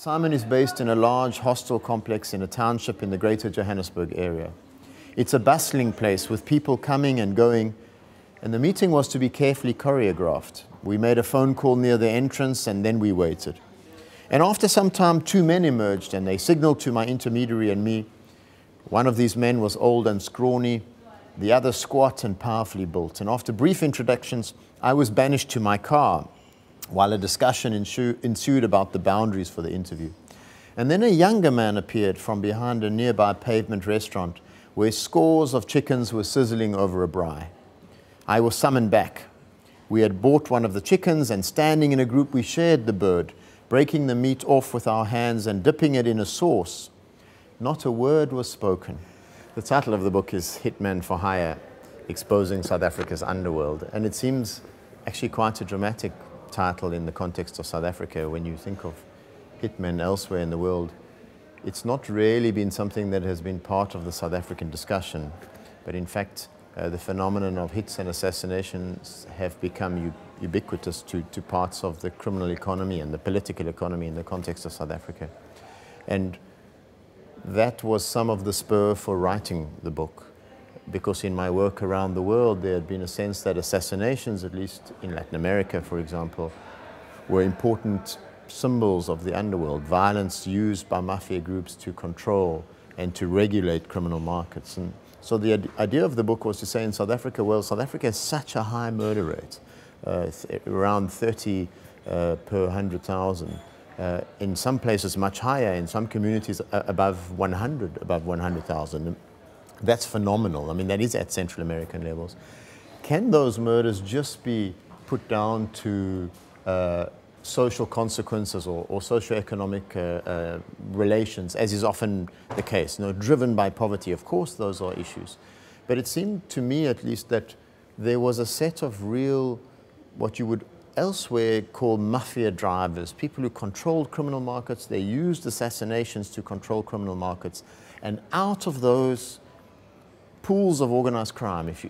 Simon is based in a large hostel complex in a township in the greater Johannesburg area. It's a bustling place with people coming and going, and the meeting was to be carefully choreographed. We made a phone call near the entrance and then we waited. And after some time, two men emerged and they signaled to my intermediary and me. One of these men was old and scrawny, the other squat and powerfully built. And after brief introductions, I was banished to my car while a discussion ensued about the boundaries for the interview. And then a younger man appeared from behind a nearby pavement restaurant where scores of chickens were sizzling over a braai. I was summoned back. We had bought one of the chickens and standing in a group, we shared the bird, breaking the meat off with our hands and dipping it in a sauce. Not a word was spoken. The title of the book is Hitmen for Hire, Exposing South Africa's Underworld. And it seems actually quite a dramatic title in the context of South Africa. When you think of hitmen elsewhere in the world, it's not really been something that has been part of the South African discussion, but in fact the phenomenon of hits and assassinations have become ubiquitous to parts of the criminal economy and the political economy in the context of South Africa. And that was some of the spur for writing the book, because in my work around the world there had been a sense that assassinations, at least in Latin America for example, were important symbols of the underworld, violence used by mafia groups to control and to regulate criminal markets. And so the idea of the book was to say in South Africa, well, South Africa has such a high murder rate, around 30 per 100,000. In some places much higher, in some communities above 100,000. That's phenomenal. I mean, that is at Central American levels. Can those murders just be put down to social consequences or socioeconomic relations, as is often the case, driven by poverty? Of course, those are issues. But it seemed to me, at least, that there was a set of real, what you would elsewhere call mafia drivers, people who controlled criminal markets. They used assassinations to control criminal markets. And out of those pools of organized crime, if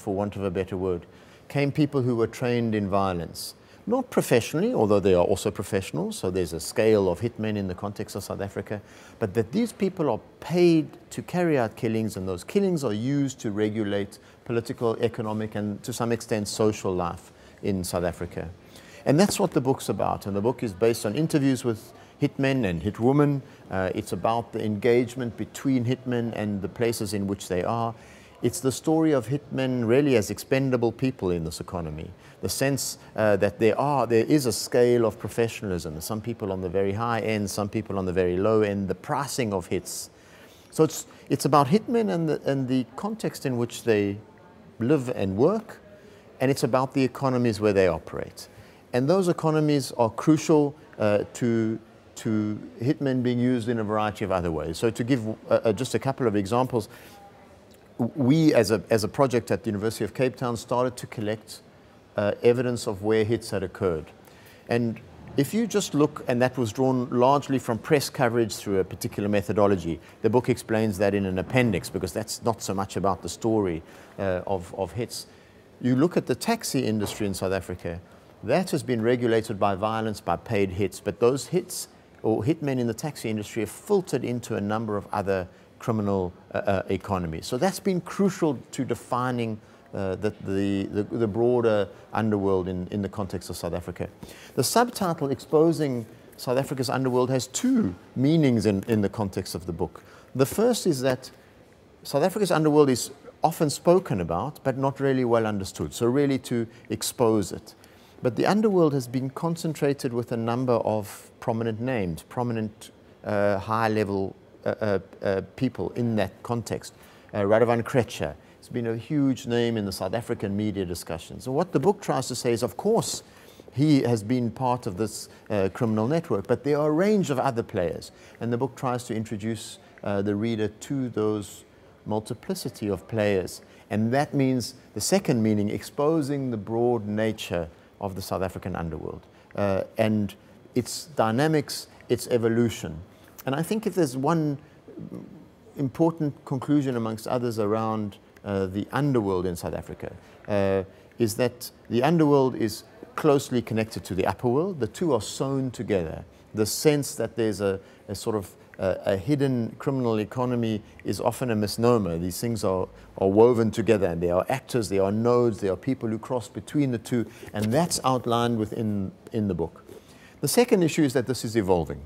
for want of a better word, came people who were trained in violence. Not professionally, although they are also professionals, so there's a scale of hitmen in the context of South Africa, but that these people are paid to carry out killings, and those killings are used to regulate political, economic, and to some extent social life in South Africa. And that's what the book's about, and the book is based on interviews with hitmen and hitwomen. It's about the engagement between hitmen and the places in which they are. It's the story of hitmen really as expendable people in this economy. The sense that there is a scale of professionalism. Some people on the very high end, some people on the very low end, the pricing of hits. So it's about hitmen and the context in which they live and work, and it's about the economies where they operate. And those economies are crucial to hitmen being used in a variety of other ways. So to give just a couple of examples, we as a project at the University of Cape Town started to collect evidence of where hits had occurred. And if you just look, and that was drawn largely from press coverage through a particular methodology. The book explains that in an appendix, because that's not so much about the story of hits. You look at the taxi industry in South Africa, that has been regulated by violence, by paid hits, but those hits or hitmen in the taxi industry have filtered into a number of other criminal economies. So that's been crucial to defining the broader underworld in the context of South Africa. The subtitle, Exposing South Africa's Underworld, has two meanings in the context of the book. The first is that South Africa's underworld is often spoken about, but not really well understood, so really to expose it. But the underworld has been concentrated with a number of prominent names, prominent high-level people in that context. Radovan Krejcir has been a huge name in the South African media discussion. So what the book tries to say is, of course, he has been part of this criminal network, but there are a range of other players. And the book tries to introduce the reader to those multiplicity of players. And that means the second meaning, exposing the broad nature of the South African underworld and its dynamics, its evolution. And I think if there's one important conclusion amongst others around the underworld in South Africa, is that the underworld is closely connected to the upper world. The two are sewn together. the sense that there's a sort of a hidden criminal economy is often a misnomer. These things are woven together, and there are actors, there are nodes, there are people who cross between the two, and that's outlined in the book. The second issue is that this is evolving.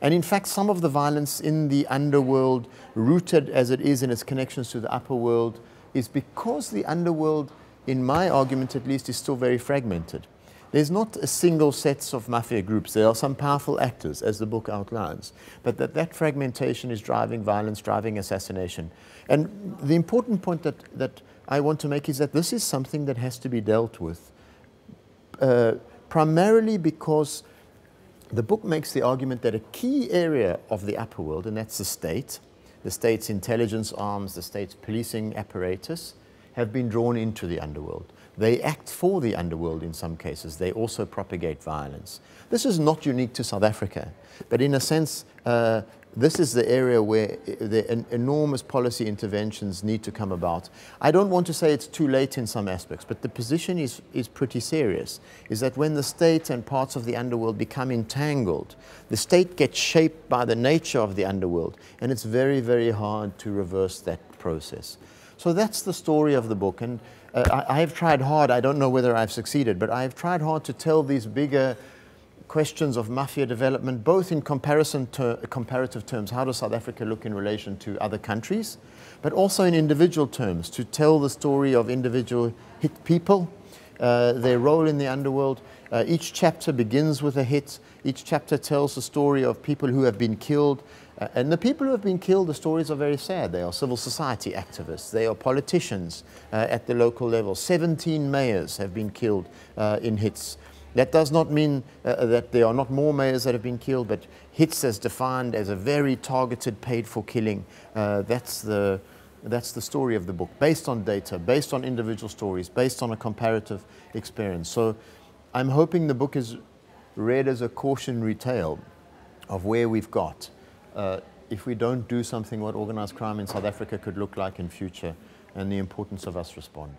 And in fact, some of the violence in the underworld, rooted as it is in its connections to the upper world, is because the underworld, in my argument at least, is still very fragmented. There's not a single set of mafia groups. There are some powerful actors, as the book outlines, but that fragmentation is driving violence, driving assassination. And the important point that I want to make is that this is something that has to be dealt with, primarily because the book makes the argument that a key area of the upper world, and that's the state's intelligence arms, the state's policing apparatus, have been drawn into the underworld. They act for the underworld in some cases. They also propagate violence. This is not unique to South Africa, but in a sense, this is the area where the enormous policy interventions need to come about. I don't want to say it's too late in some aspects, but the position is pretty serious, is that when the state and parts of the underworld become entangled, the state gets shaped by the nature of the underworld, and it's very, very hard to reverse that process. So that's the story of the book, and I have tried hard. I don't know whether I've succeeded, but I have tried hard to tell these bigger questions of mafia development, both in comparative terms, how does South Africa look in relation to other countries, but also in individual terms, to tell the story of individual hit people, their role in the underworld. Each chapter begins with a hit. Each chapter tells the story of people who have been killed. And the people who have been killed, the stories are very sad. They are civil society activists. They are politicians at the local level. 17 mayors have been killed in hits. That does not mean that there are not more mayors that have been killed, but hits as defined as a very targeted, paid-for killing. That's the story of the book, based on data, based on individual stories, based on a comparative experience. So I'm hoping the book is read as a cautionary tale of where we've got. If we don't do something, what organised crime in South Africa could look like in future, and the importance of us responding.